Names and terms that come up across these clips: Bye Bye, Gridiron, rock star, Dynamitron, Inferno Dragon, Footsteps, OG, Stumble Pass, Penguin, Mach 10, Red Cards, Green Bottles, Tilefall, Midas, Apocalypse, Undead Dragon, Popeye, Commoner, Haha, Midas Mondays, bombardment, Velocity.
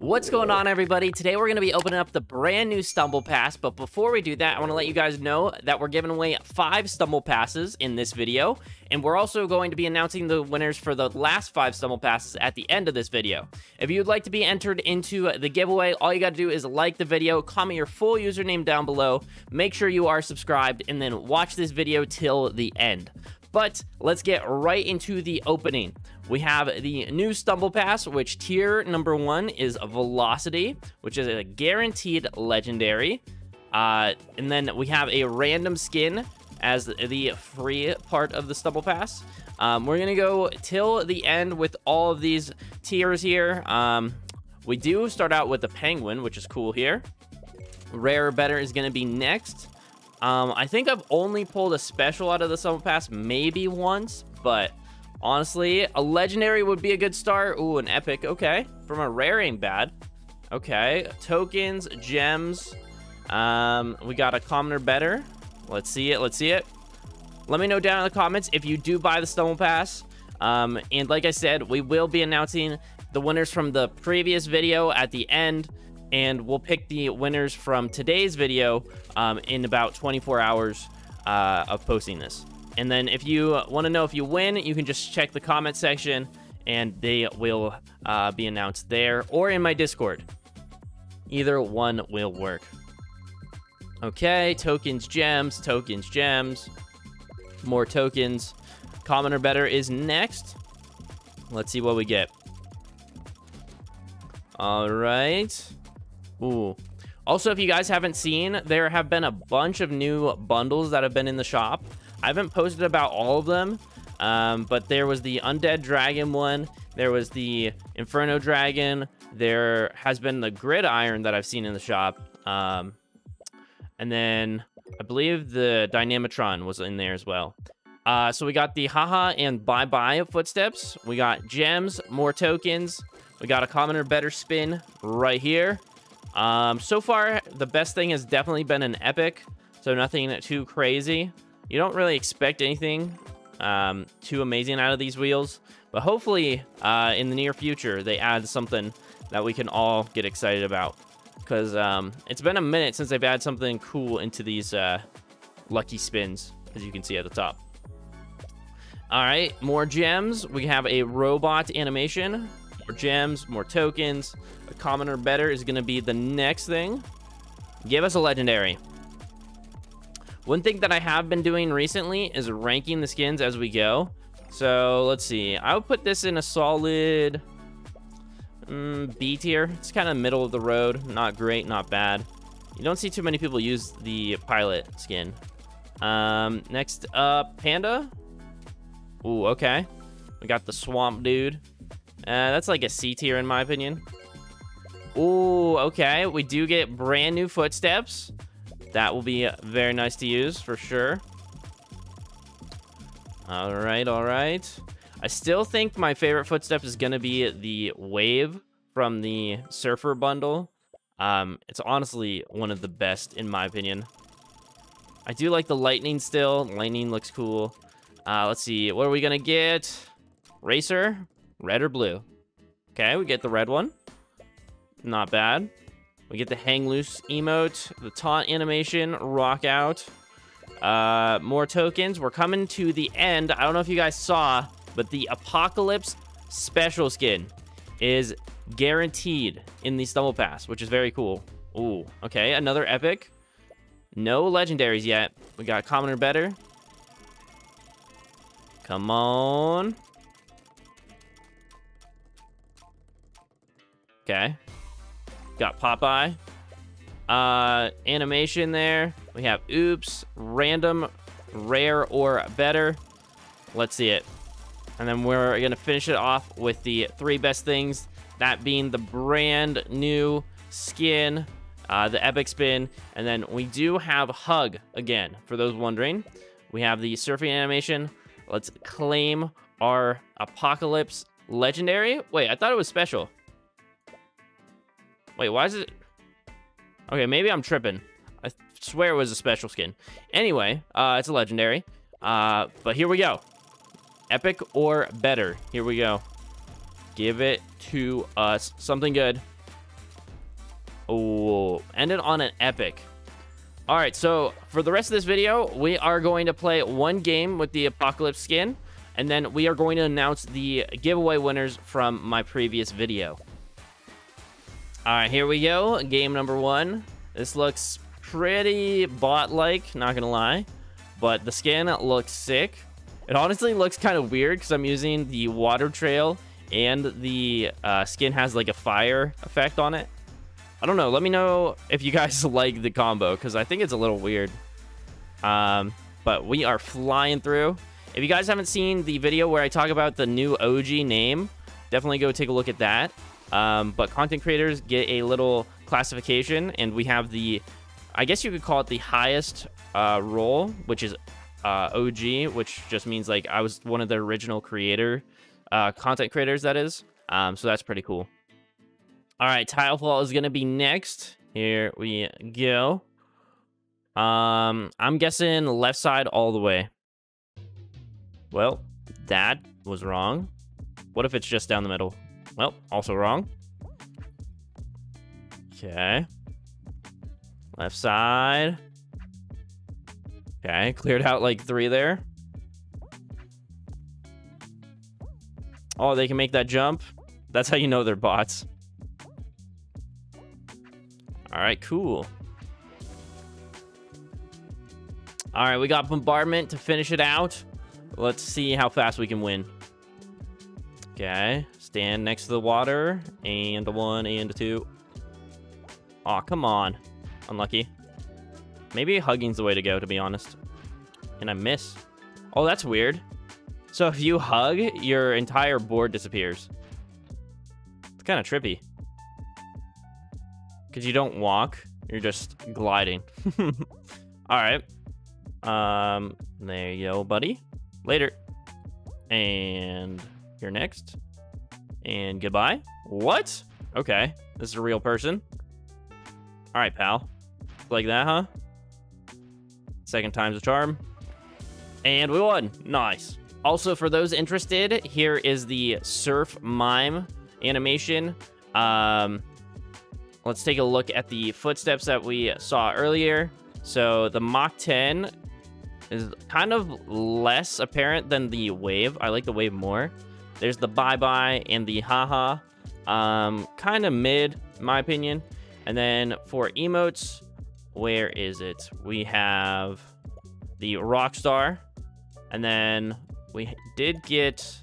What's going on, everybody? Today we're going to be opening up the brand new Stumble Pass, but before we do that, I want to let you guys know that we're giving away 5 Stumble Passes in this video, and we're also going to be announcing the winners for the last 5 Stumble Passes at the end of this video. If you'd like to be entered into the giveaway, all you got to do is like the video, comment your full username down below, make sure you are subscribed, and then watch this video till the end. But let's get right into the opening. We have the new Stumble Pass, which tier number 1 is Velocity, which is a guaranteed legendary. And then we have a random skin as the free part of the Stumble Pass. We're going to go till the end with all of these tiers here. We do start out with the Penguin, which is cool here. Rare or Better is going to be next. I think I've only pulled a special out of the Stumble Pass maybe once, but honestly, a legendary would be a good start. Ooh, an epic. Okay. From a rare ain't bad. Okay. Tokens, gems. We got a Commoner better. Let's see it. Let's see it. Let me know down in the comments if you do buy the Stumble Pass. And like I said, we will be announcing the winners from the previous video at the end. And we'll pick the winners from today's video in about 24 hours of posting this. And then if you want to know if you win, you can just check the comment section and they will be announced there or in my Discord. Either one will work. Okay, tokens, gems, tokens, gems. More tokens. Commoner better is next. Let's see what we get. All right. Ooh. Also, if you guys haven't seen, there have been a bunch of new bundles that have been in the shop. I haven't posted about all of them, but there was the Undead Dragon one. There was the Inferno Dragon. There has been the Gridiron that I've seen in the shop. And then I believe the Dynamitron was in there as well. So we got the Haha and Bye Bye of Footsteps. We got gems, more tokens. We got a Commoner better spin right here. So far, the best thing has definitely been an epic, so nothing too crazy. You don't really expect anything too amazing out of these wheels, but hopefully in the near future, they add something that we can all get excited about, because it's been a minute since they've added something cool into these lucky spins, as you can see at the top. All right, more gems. We have a robot animation. More gems, more tokens. A Commoner better is going to be the next thing. Give us a legendary. One thing that I have been doing recently is ranking the skins as we go. So let's see. I would put this in a solid B tier. It's kind of middle of the road. Not great, not bad. You don't see too many people use the pilot skin. Next up, Panda. Ooh, okay. We got the Swamp Dude. That's like a C tier in my opinion. Ooh, okay. We do get brand new Footsteps. That will be very nice to use for sure. All right, all right. I still think my favorite Footstep is going to be the Wave from the Surfer bundle. It's honestly one of the best in my opinion. I do like the Lightning still. Lightning looks cool. Let's see. What are we going to get? Racer? Red or blue? Okay, we get the red one. Not bad. We get the hang loose emote, the taunt animation, rock out. More tokens. We're coming to the end. I don't know if you guys saw, but the Apocalypse special skin is guaranteed in the Stumble Pass, which is very cool. Ooh, okay, another epic. No legendaries yet. We got Commoner better. Come on. Okay, got Popeye. Animation there. We have oops, random, rare or better. Let's see it. And then we're gonna finish it off with the 3 best things, that being the brand new skin, the epic spin, and then we do have Hug again, for those wondering. We have the surfing animation. Let's claim our Apocalypse legendary. Wait, I thought it was special. Wait, why is it? Okay, maybe I'm tripping. I swear it was a special skin. Anyway, it's a legendary. But here we go. Epic or better. Here we go. Give it to us. Something good. Oh, ended on an epic. All right, so for the rest of this video, we are going to play one game with the Apocalypse skin, and then we are going to announce the giveaway winners from my previous video. All right, here we go. Game number one. This looks pretty bot-like, not gonna lie, but the skin looks sick. It honestly looks kind of weird because I'm using the water trail and the skin has like a fire effect on it. I don't know. Let me know if you guys like the combo, because I think it's a little weird. But we are flying through. If you guys haven't seen the video where I talk about the new OG name, definitely go take a look at that. But content creators get a little classification, and we have the, I guess you could call it the highest role, which is OG, which just means like I was one of the original content creators, that is. So that's pretty cool. All right, Tilefall is going to be next. Here we go. I'm guessing left side all the way. Well, that was wrong. What if it's just down the middle? Well, also wrong. Okay. Left side. Okay, cleared out like three there. Oh, they can make that jump. That's how you know they're bots. All right, cool. All right, we got bombardment to finish it out. Let's see how fast we can win. Okay, stand next to the water. And the one and the two. Aw, come on. Unlucky. Maybe hugging's the way to be honest. And I miss. Oh, that's weird. So if you hug, your entire board disappears. It's kind of trippy. Because you don't walk, you're just gliding. All right. There you go, buddy. Later. And you're next. And goodbye. What? Okay. This is a real person. All right, pal. Like that, huh? Second time's a charm. And we won. Nice. Also, for those interested, here is the surf mime animation. Let's take a look at the footsteps that we saw earlier. So the Mach 10 is kind of less apparent than the wave. I like the wave more. There's the Bye Bye and the Haha. Kind of mid, in my opinion. And then for emotes, where is it? We have the Rock Star. And then we did get...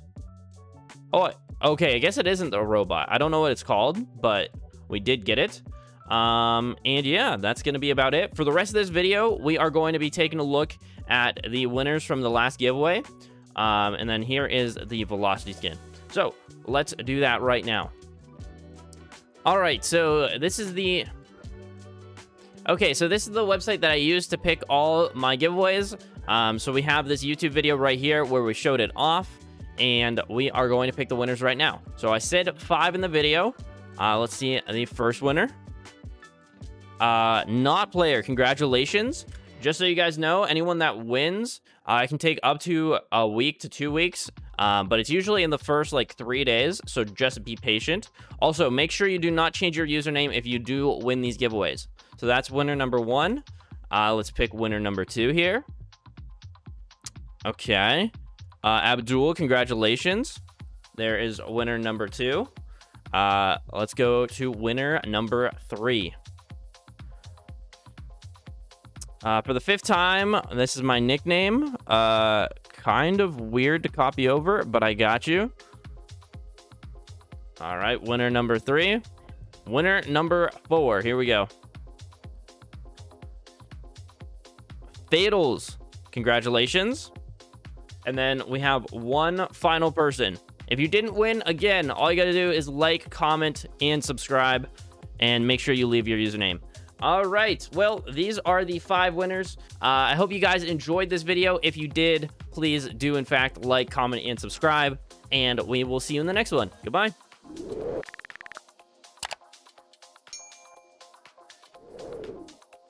Oh, okay. I guess it isn't a robot. I don't know what it's called, but... we did get it. And yeah, that's going to be about it. For the rest of this video, we are going to be taking a look at the winners from the last giveaway. And then here is the Velocity skin. So let's do that right now. All right, so this is the... Okay, so this is the website that I use to pick all my giveaways. So we have this YouTube video right here where we showed it off. And we are going to pick the winners right now. So I said 5 in the video. Let's see the first winner. Not player. Congratulations. Just so you guys know, anyone that wins, it can take up to a week to 2 weeks. But it's usually in the first, like, 3 days. So just be patient. Also, make sure you do not change your username if you do win these giveaways. So that's winner number 1. Let's pick winner number 2 here. Okay. Abdul, congratulations. There is winner number 2. Let's go to winner number 3. For the 5th time, this is my nickname. Kind of weird to copy over, but I got you. All right, winner number 3. Winner number 4. Here we go. Fatals. Congratulations. And then we have one final person. If you didn't win, again, all you gotta do is like, comment, and subscribe, and make sure you leave your username. All right, well, these are the 5 winners. I hope you guys enjoyed this video. If you did, please do, in fact, like, comment, and subscribe, and we will see you in the next one. Goodbye.